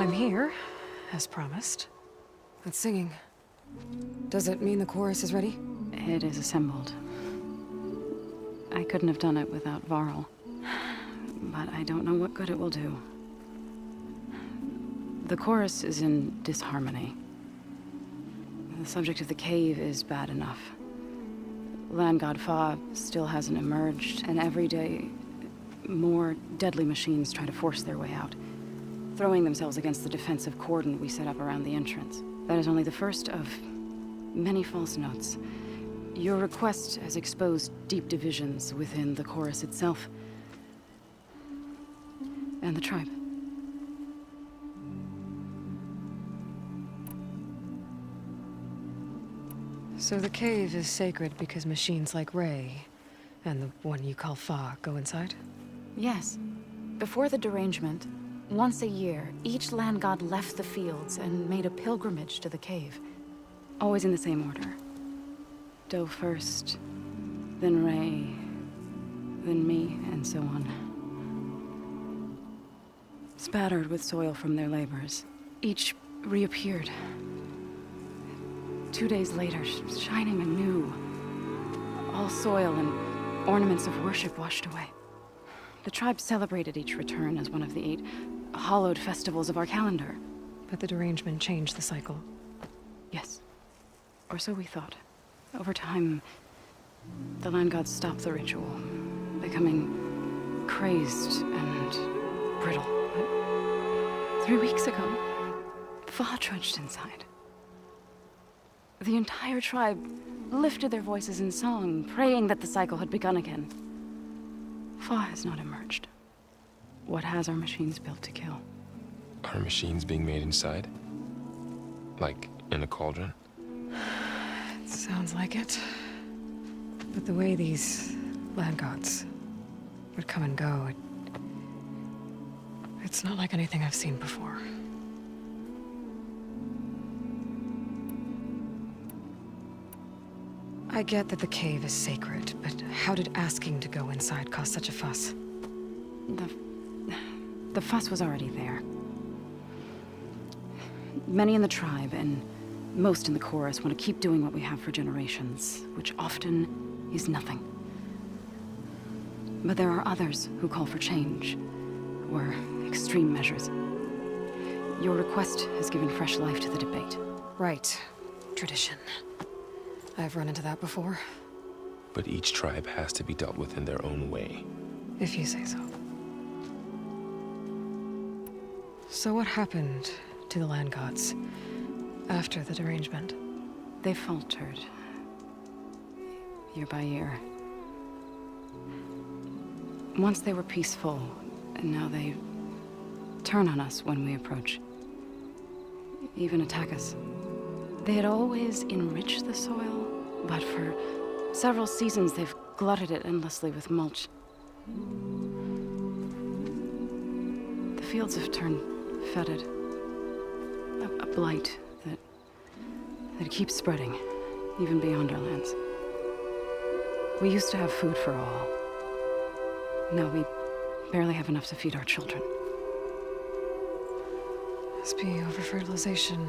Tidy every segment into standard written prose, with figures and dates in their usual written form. I'm here, as promised. It's singing. Does it mean the chorus is ready? It is assembled. I couldn't have done it without Varl, but I don't know what good it will do. The chorus is in disharmony. The subject of the cave is bad enough. Langod Fa still hasn't emerged, and every day more deadly machines try to force their way out, throwing themselves against the defensive cordon we set up around the entrance. That is only the first of many false notes. Your request has exposed deep divisions within the chorus itself and the tribe. So the cave is sacred because machines like Rey and the one you call Fa go inside? Yes. Before the derangement, once a year, each land god left the fields and made a pilgrimage to the cave. Always in the same order. Doe first, then Rey, then me, and so on. Spattered with soil from their labors, each reappeared. 2 days later, shining anew. All soil and ornaments of worship washed away. The tribe celebrated each return as one of the 8 hallowed festivals of our calendar. But the derangement changed the cycle. Yes. Or so we thought. Over time, the land gods stopped the ritual, becoming crazed and brittle. But 3 weeks ago, Fa trudged inside. The entire tribe lifted their voices in song, praying that the cycle had begun again. Fa has not emerged. What has our machines built to kill? Are machines being made inside? Like, in a cauldron? It sounds like it. But the way these land gods would come and go, it's not like anything I've seen before. I get that the cave is sacred, but how did asking to go inside cause such a fuss? The fuss was already there. Many in the tribe, and most in the chorus, want to keep doing what we have for generations, which often is nothing. But there are others who call for change, or extreme measures. Your request has given fresh life to the debate. Right. Tradition. I've run into that before. But each tribe has to be dealt with in their own way. If you say so. So what happened to the land gods after the derangement? They faltered, year by year. Once they were peaceful, and now they turn on us when we approach. Even attack us. They had always enriched the soil, but for several seasons they've glutted it endlessly with mulch. The fields have turned fetid, a blight that keeps spreading, even beyond our lands. We used to have food for all. Now we barely have enough to feed our children. Must be overfertilization.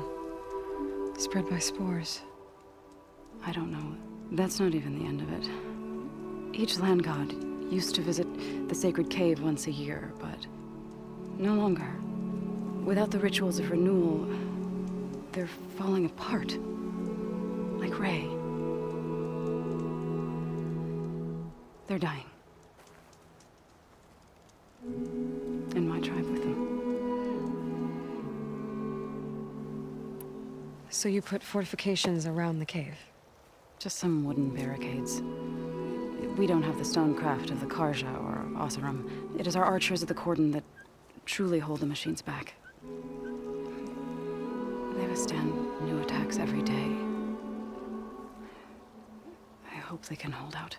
Spread by spores. I don't know. That's not even the end of it. Each land god used to visit the sacred cave once a year, but no longer. Without the rituals of renewal, they're falling apart. Like Rey. They're dying. And my tribe with them. So you put fortifications around the cave? Just some wooden barricades. We don't have the stonecraft of the Karja or Oseram. It is our archers at the cordon that truly hold the machines back. They withstand new attacks every day. I hope they can hold out.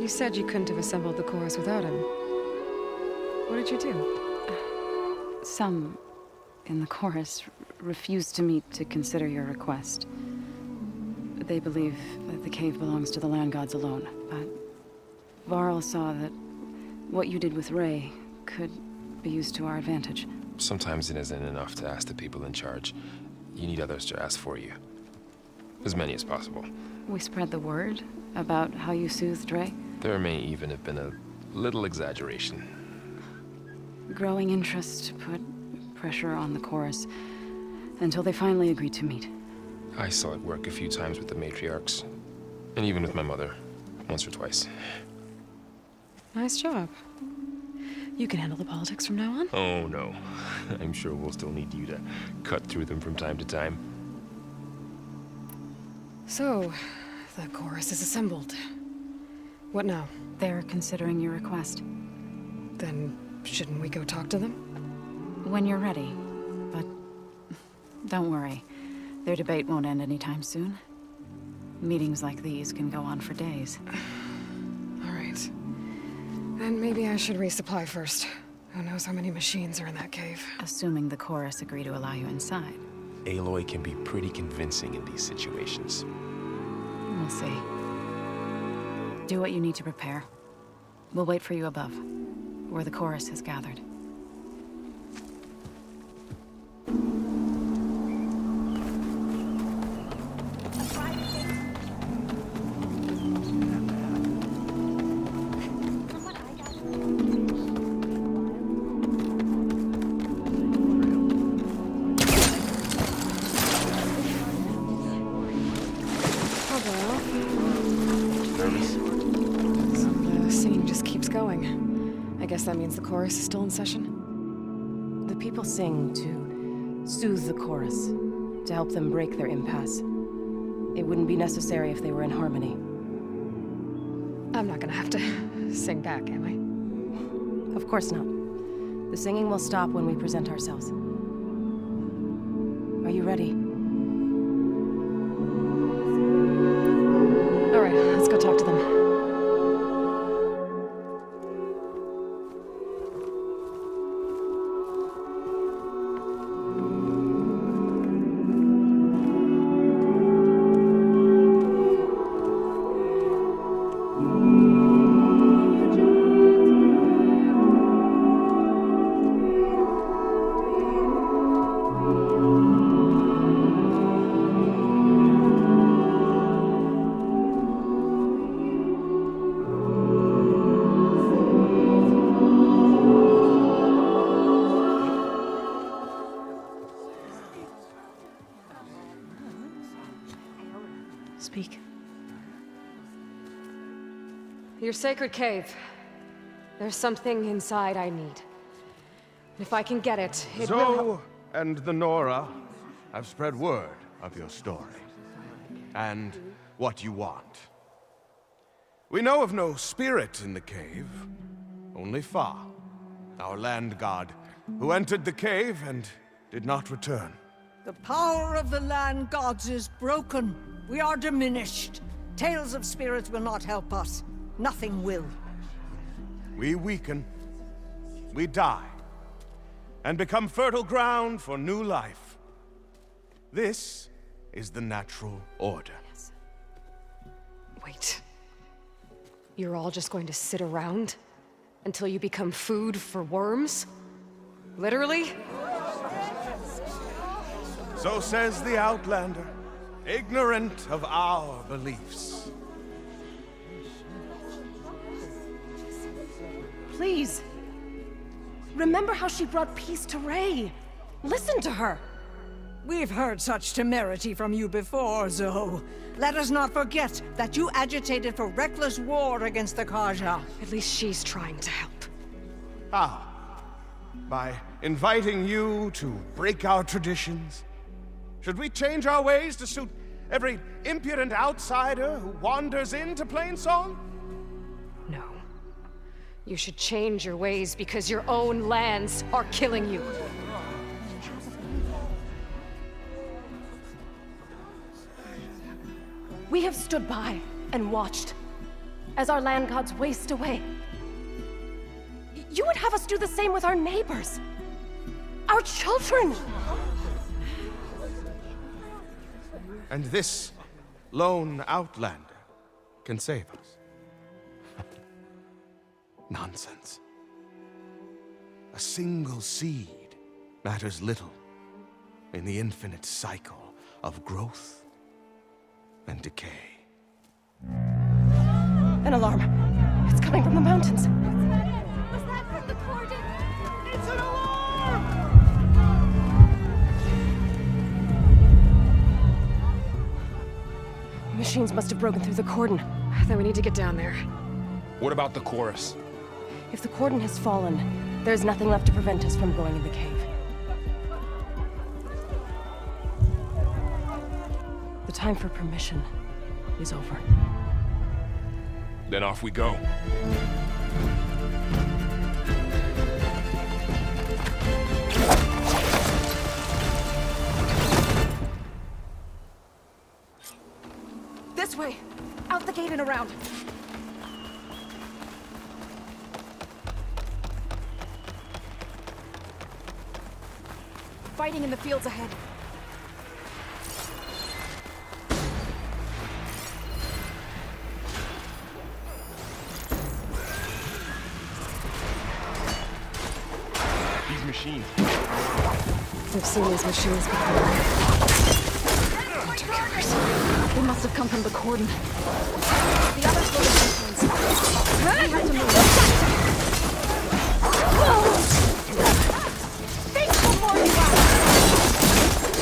You said you couldn't have assembled the chorus without him. What did you do? Some in the chorus refused to meet to consider your request. They believe that the cave belongs to the land gods alone, but Varl saw that what you did with Rey could be used to our advantage. Sometimes it isn't enough to ask the people in charge. You need others to ask for you. As many as possible. We spread the word about how you soothed Rey? There may even have been a little exaggeration. Growing interest put pressure on the chorus until they finally agreed to meet. I saw it work a few times with the matriarchs, and even with my mother, once or twice. Nice job. You can handle the politics from now on? Oh, no. I'm sure we'll still need you to cut through them from time to time. So, the chorus is assembled. What now? They're considering your request. Then, shouldn't we go talk to them? When you're ready. But don't worry. Their debate won't end anytime soon. Meetings like these can go on for days. All right. Then maybe I should resupply first. Who knows how many machines are in that cave? Assuming the chorus agree to allow you inside. Aloy can be pretty convincing in these situations. We'll see. Do what you need to prepare. We'll wait for you above, where the chorus has gathered. Chorus is still in session? The people sing to soothe the chorus, to help them break their impasse. It wouldn't be necessary if they were in harmony. I'm not gonna have to sing back, am I? Of course not. The singing will stop when we present ourselves. Are you ready? All right, let's go talk to them. Speak. Your sacred cave. There's something inside I need. If I can get it, it will... Zoe and the Nora have spread word of your story and what you want. We know of no spirit in the cave, only Fa, our land god, who entered the cave and did not return. The power of the land gods is broken. We are diminished. Tales of spirits will not help us. Nothing will. We weaken. We die. And become fertile ground for new life. This is the natural order. Yes. Wait. You're all just going to sit around until you become food for worms? Literally? So says the Outlander. Ignorant of our beliefs. Please. Remember how she brought peace to Rey. Listen to her. We've heard such temerity from you before, Zoe. Let us not forget that you agitated for reckless war against the Karja. At least she's trying to help. Ah. By inviting you to break our traditions? Should we change our ways to suit every impudent outsider who wanders into Plainsong? No. You should change your ways because your own lands are killing you. We have stood by and watched as our land gods waste away. You would have us do the same with our neighbors, our children. And this lone outlander can save us. Nonsense. a single seed matters little in the infinite cycle of growth and decay. An alarm. It's coming from the mountains. Machines must have broken through the cordon. Then we need to get down there. What about the chorus? If the cordon has fallen, there's nothing left to prevent us from going in the cave. The time for permission is over. Then off we go. This way! Out the gate and around! Fighting in the fields ahead. These machines. We've seen these machines before. Water killers. They must have come from the cordon. The others were the machines. We have to move. Thanks for warning us. We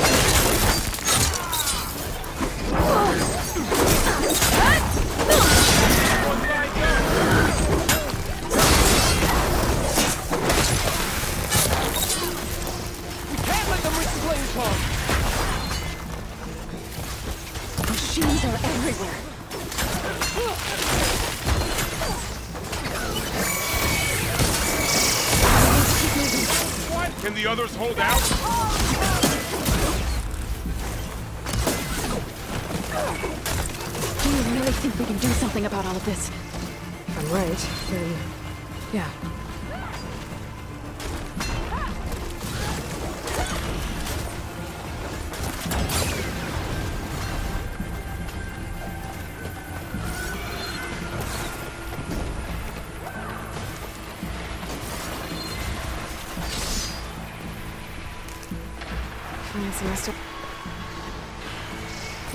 can't let them risk players home. Machines are everywhere. Can the others hold out? Do you really think we can do something about all of this? If I'm right, then... yeah.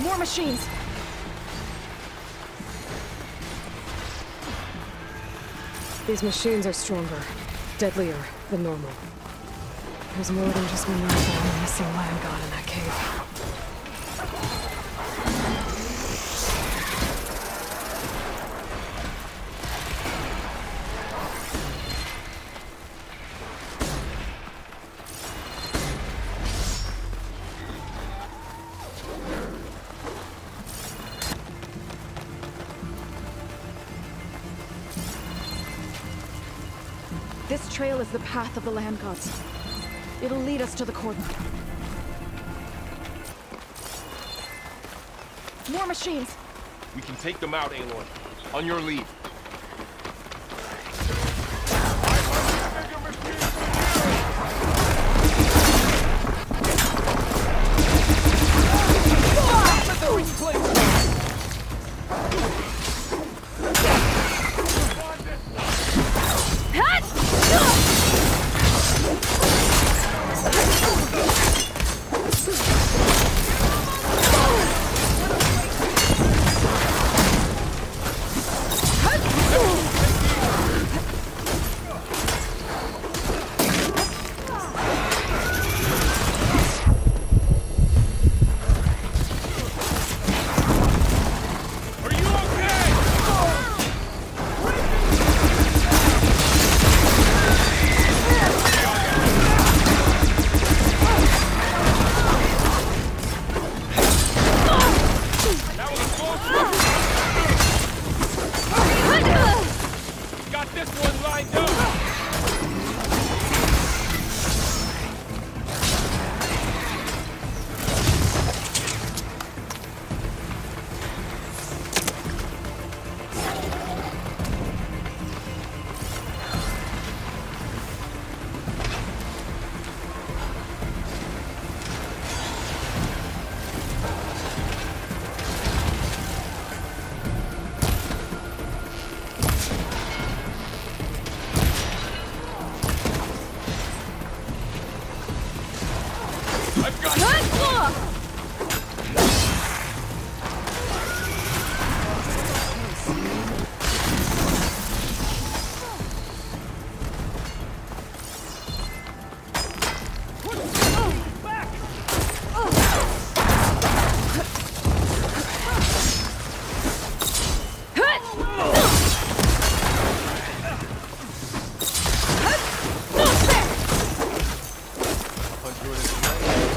More machines! These machines are stronger, deadlier than normal. There's more than just one missing land god in that cave. This trail is the path of the land gods. It'll lead us to the cordon. More machines! We can take them out, Aloy. On your lead. I've got good block!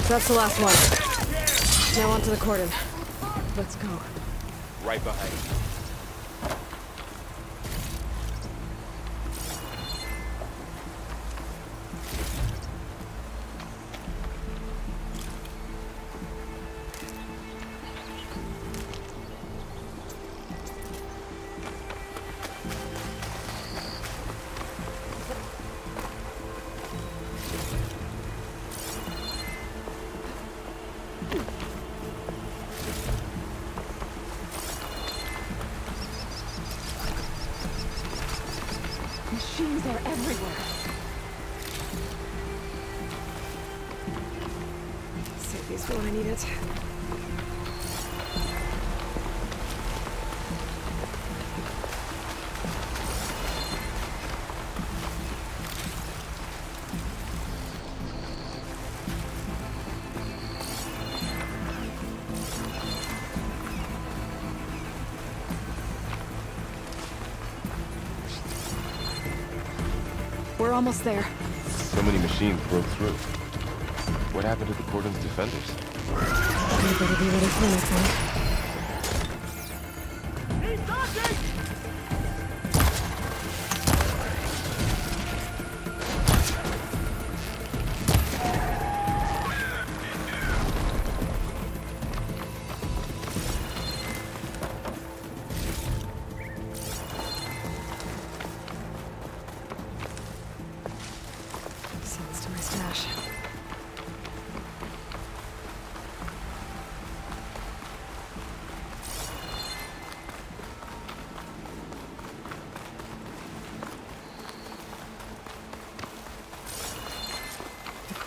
That's the last one. Now onto the cordon. Let's go. Right behind you. We're almost there. So many machines broke through. What happened to the cordon's defenders? We better be ready for next one. He's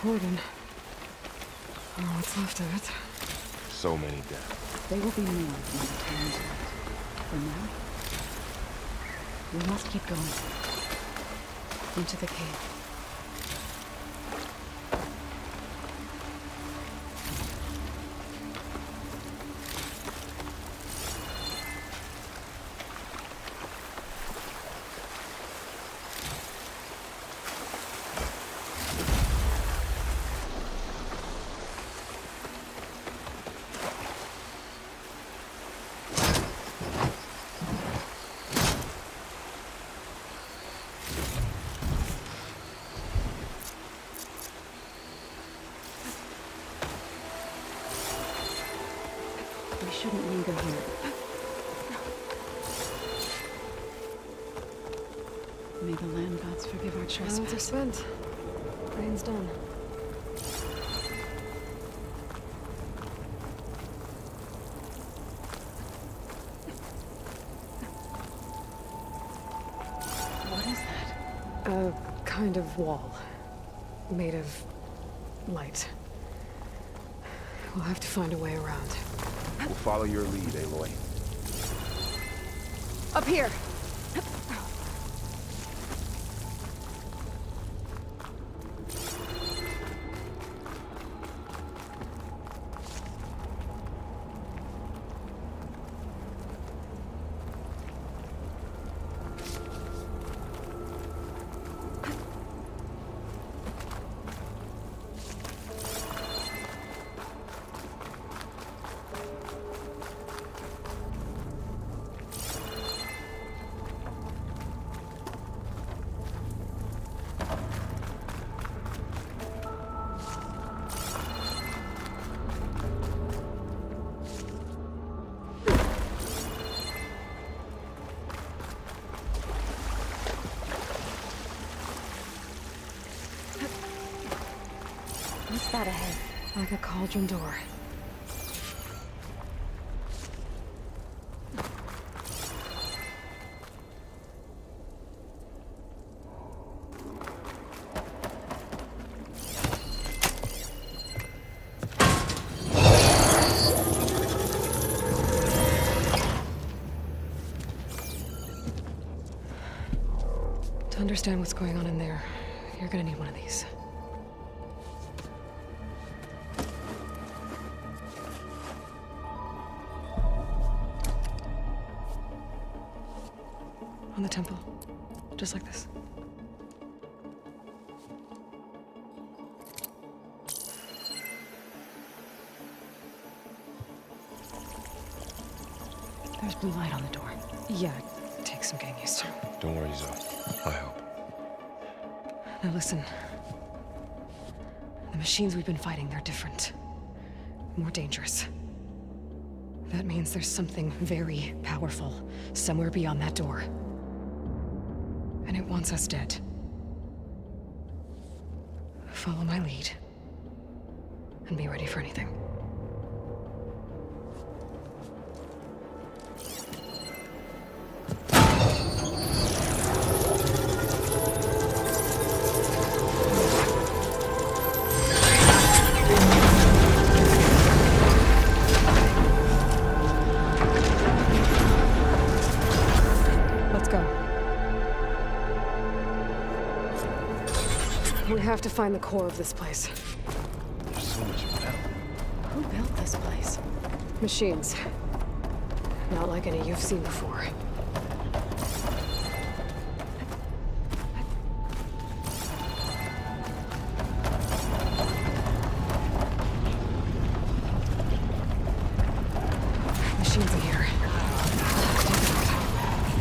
Gordon. Oh, what's left of it? So many dead. They will be more when the time is right. For now, we must keep going. Into the cave. Hours are spent. Rain's done. What is that? A kind of wall. Made of light. We'll have to find a way around. We'll follow your lead, Aloy. Up here! That ahead, like a cauldron door. understand what's going on in there. You're gonna need one of these. On the temple. Just like this. There's blue light on the door. Yeah, it takes some getting used to. Don't worry, Zoe. I help. Now listen. The machines we've been fighting, they're different. More dangerous. That means there's something very powerful somewhere beyond that door. And it wants us dead. Follow my lead. And be ready for anything. We have to find the core of this place. There's so much metal. Who built this place? Machines. Not like any you've seen before. Machines in here.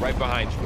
Right behind you.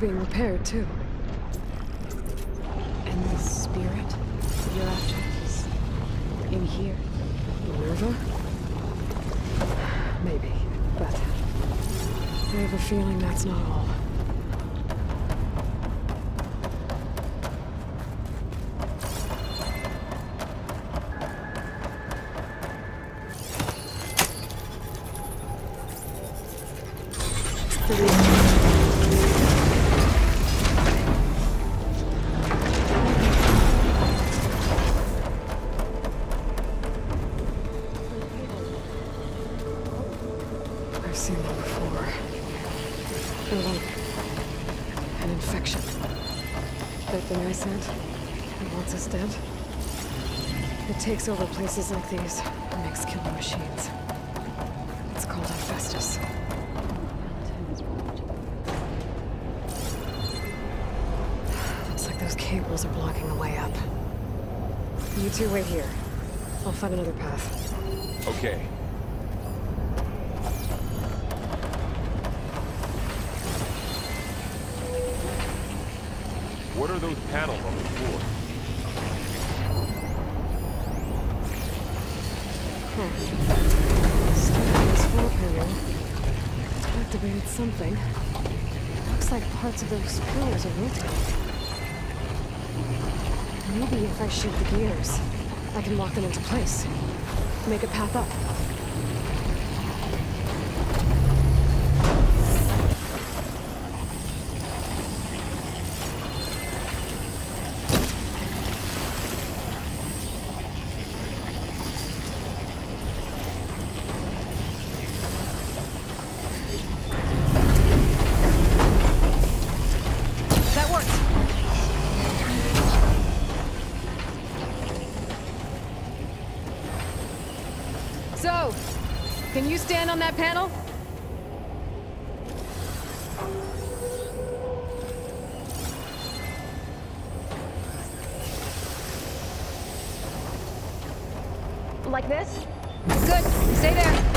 Being repaired too. And the spirit you're after is in here. The river? Maybe, but I have a feeling that's not all. Takes over places like these and makes killing machines. It's called Hephaestus. Looks like those cables are blocking the way up. You two wait here. I'll find another path. Okay. What are those panels on the floor? Activated something. Looks like parts of those pillars are rotating. Maybe if I shoot the gears, I can lock them into place. Make a path up. Can you stand on that panel? like this? Good. Stay there.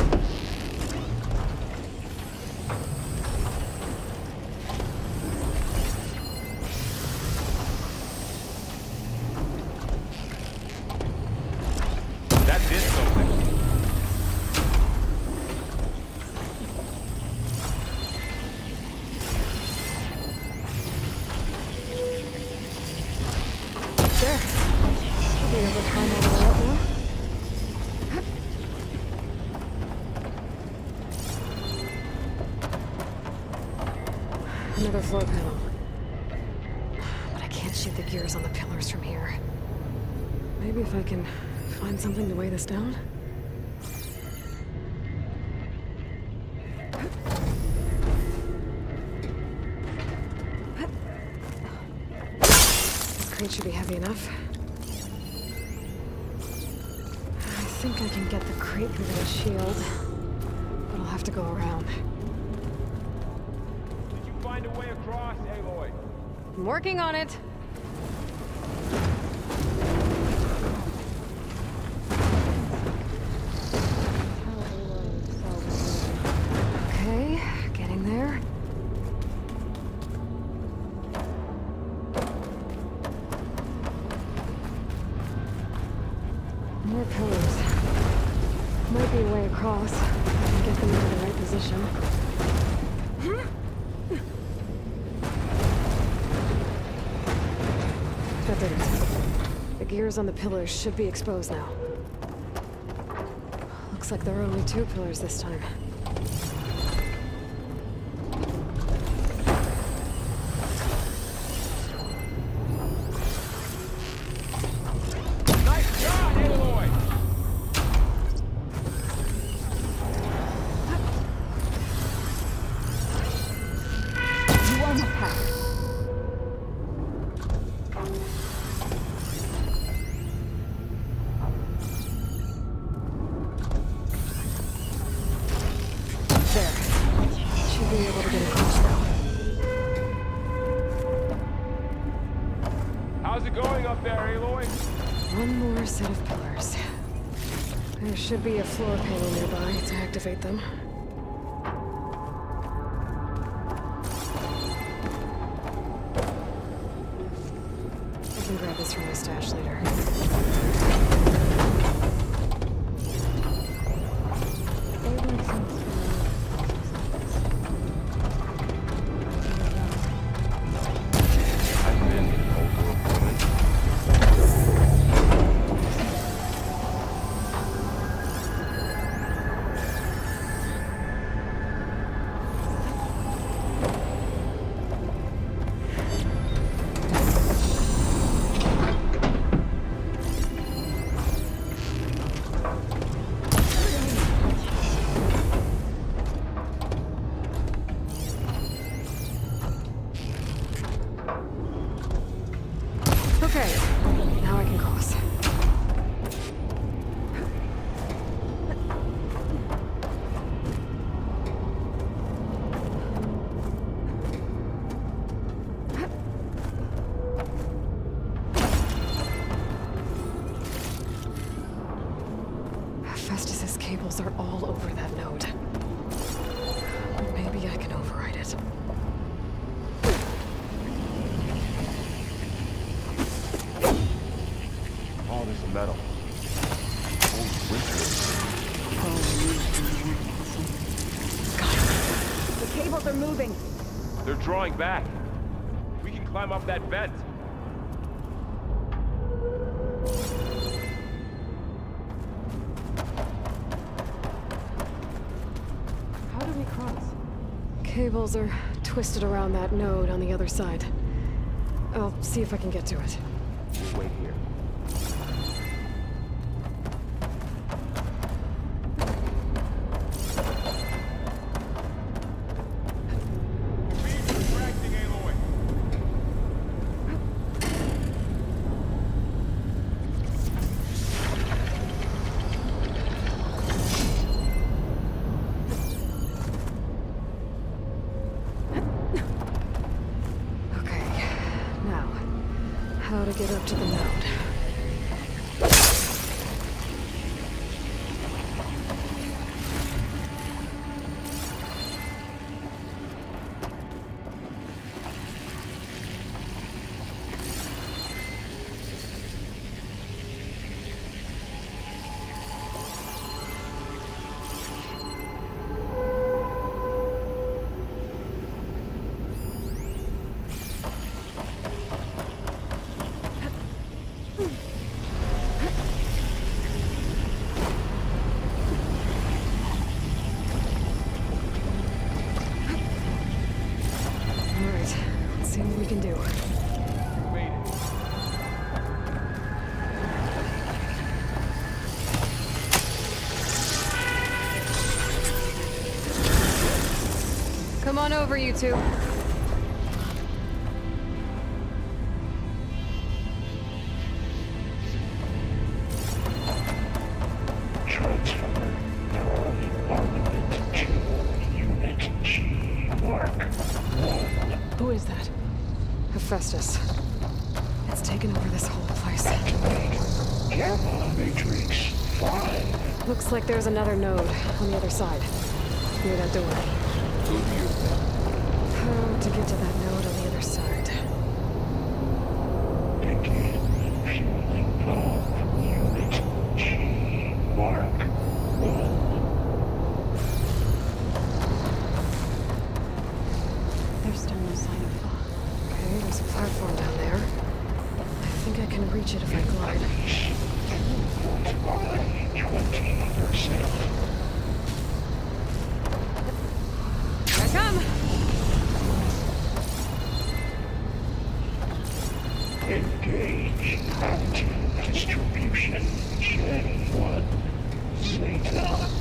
Floor panel. But I can't shoot the gears on the pillars from here. Maybe if I can find something to weigh this down? This crate should be heavy enough. I think I can get the crate through the shield, but I'll have to go around. Find a way across, Aloy. I'm working on it. Okay, getting there. More pillars. Might be a way across. I can get them into the right position. The gears on the pillars should be exposed now. Looks like there are only 2 pillars this time. There should be a floor panel nearby to activate them. I can grab this from my stash later. Are all over that node. Maybe I can override it. Oh, there's the metal. Oh, winter. Oh. God. The cables are moving. They're drawing back. We can climb up that vent. Cables are twisted around that node on the other side. I'll see if I can get to it. Wait here. How to get up to the node. see what we can do. Come on over, you two. Who is that? Hephaestus. It's taken over this whole place. Gamma Matrix 5. Looks like there's another node on the other side. Near that door. How to get to that node on the other side? Begin fueling valve unit G mark 1. There's still no sign of Fa. Okay, there's a platform down there. I think I can reach it if I glide. 20%. Come. Engage active distribution chain 1 Zeta.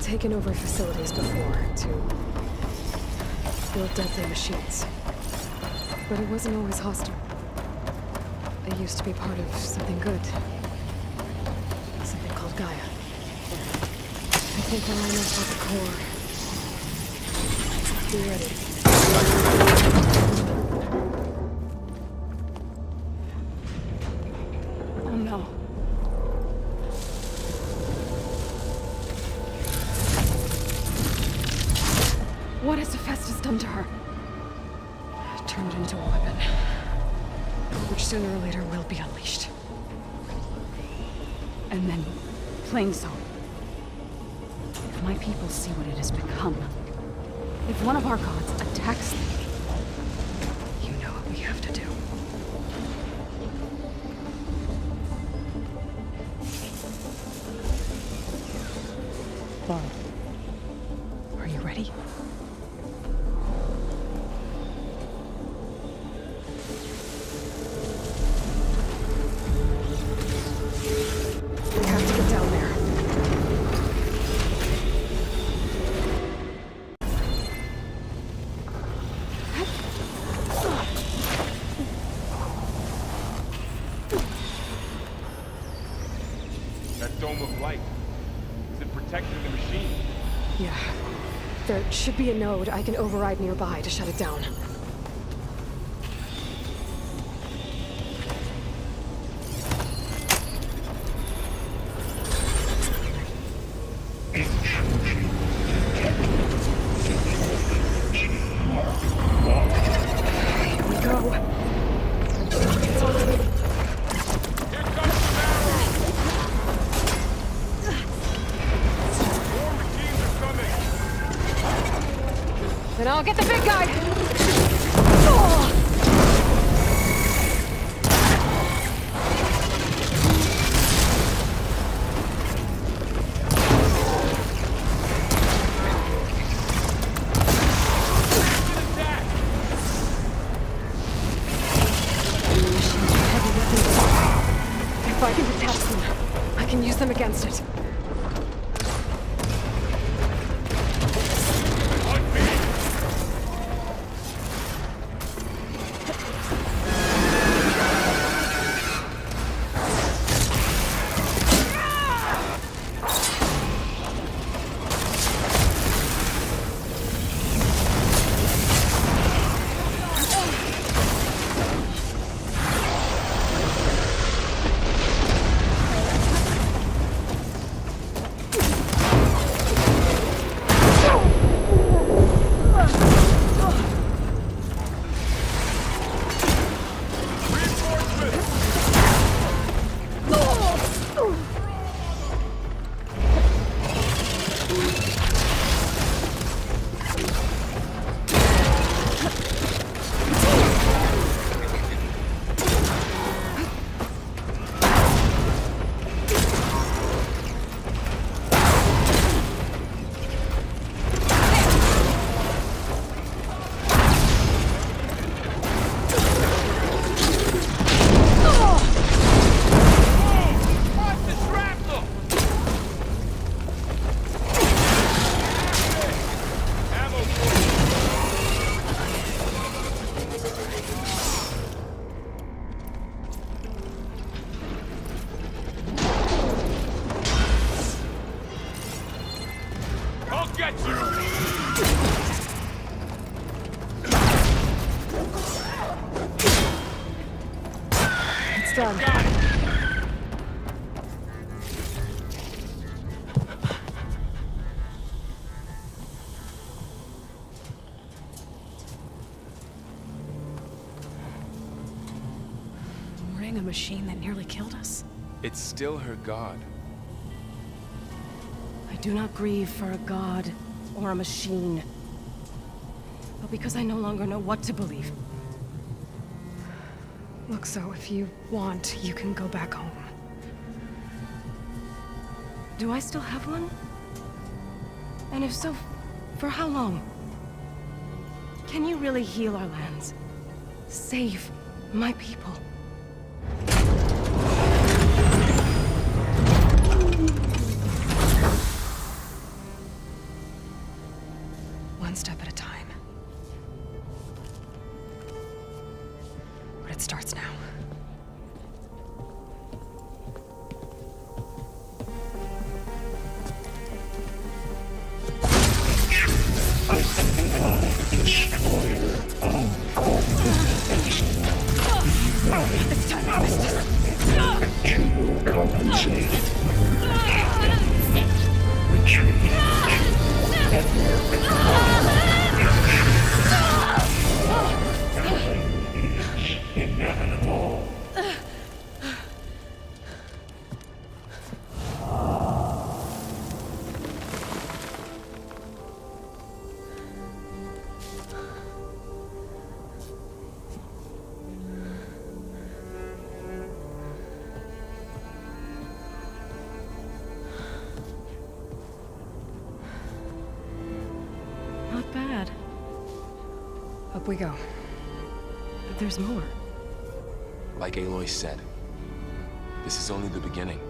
Taken over facilities before to build deadly machines. But it wasn't always hostile. It used to be part of something good. Something called Gaia. I think when I looked at the core, be ready. Oh no. Hephaestus done to her. Turned into a weapon, which sooner or later will be unleashed. And then, Plainsong. If my people see what it has become, if one of our gods attacks them, you know what we have to do. Varl, are you ready? Should be a node I can override nearby to shut it down. I'll get the big guy! If I can detach them, I can use them against it. A machine that nearly killed us. It's still her god. I do not grieve for a god or a machine, but because I no longer know what to believe. Look, so if you want, you can go back home. Do I still have one? And if so, for how long? Can you really heal our lands? Save my people? One step at a time. But it starts now. Retreat. Up we go. But there's more. Like Aloy said, this is only the beginning.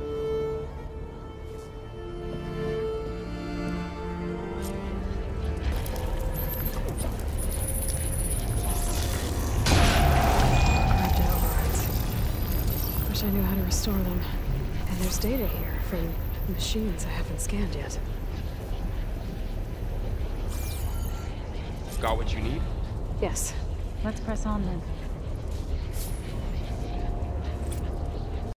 Wish I knew how to restore them. And there's data here from machines I haven't scanned yet. Got what you need? Yes. Let's press on then.